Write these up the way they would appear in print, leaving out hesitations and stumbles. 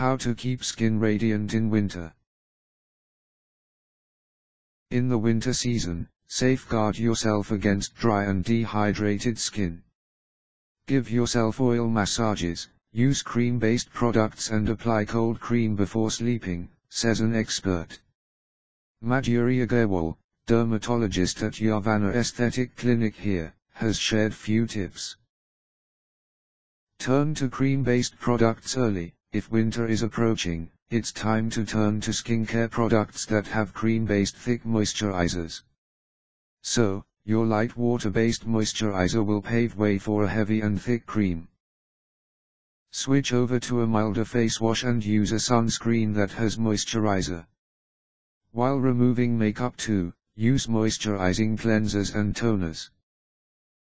How to keep skin radiant in winter. In the winter season, safeguard yourself against dry and dehydrated skin. Give yourself oil massages, use cream-based products and apply cold cream before sleeping, says an expert. Madhuri Aggarwal, dermatologist at Yavana Aesthetic Clinic here, has shared few tips. Turn to cream-based products early. If winter is approaching, it's time to turn to skincare products that have cream-based thick moisturizers. So, your light water-based moisturizer will pave way for a heavy and thick cream. Switch over to a milder face wash and use a sunscreen that has moisturizer. While removing makeup too, use moisturizing cleansers and toners.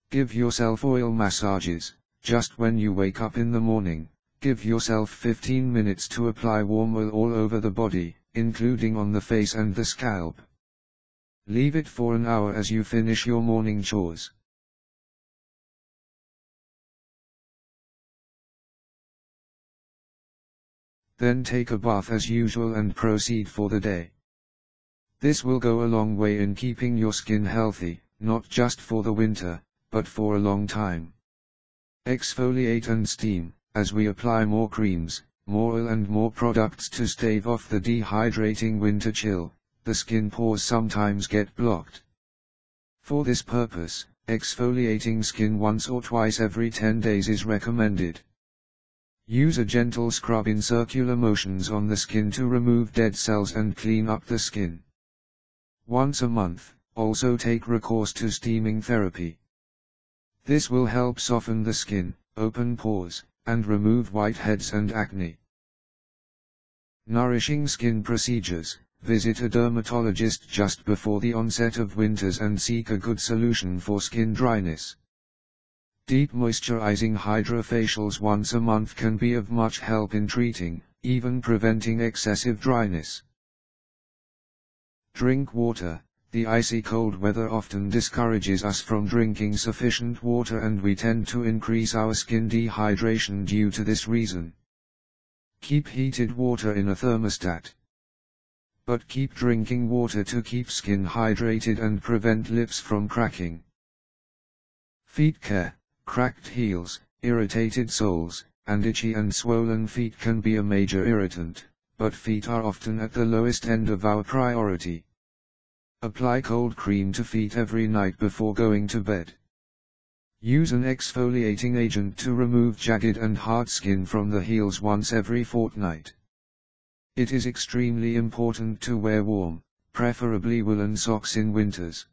Give yourself oil massages, just when you wake up in the morning. Give yourself 15 minutes to apply warm oil all over the body, including on the face and the scalp. Leave it for an hour as you finish your morning chores. Then take a bath as usual and proceed for the day. This will go a long way in keeping your skin healthy, not just for the winter, but for a long time. Exfoliate and steam. As we apply more creams, more oil and more products to stave off the dehydrating winter chill, the skin pores sometimes get blocked. For this purpose, exfoliating skin once or twice every 10 days is recommended. Use a gentle scrub in circular motions on the skin to remove dead cells and clean up the skin. Once a month, also take recourse to steaming therapy. This will help soften the skin, open pores, and remove whiteheads and acne. Nourishing skin procedures. Visit a dermatologist just before the onset of winters and seek a good solution for skin dryness. Deep moisturizing hydrofacials once a month can be of much help in treating, even preventing excessive dryness. Drink water. The icy cold weather often discourages us from drinking sufficient water, and we tend to increase our skin dehydration due to this reason. Keep heated water in a thermostat. But keep drinking water to keep skin hydrated and prevent lips from cracking. Feet care. Cracked heels, irritated soles, and itchy and swollen feet can be a major irritant, but feet are often at the lowest end of our priority. Apply cold cream to feet every night before going to bed. Use an exfoliating agent to remove jagged and hard skin from the heels once every fortnight. It is extremely important to wear warm, preferably woolen socks in winters.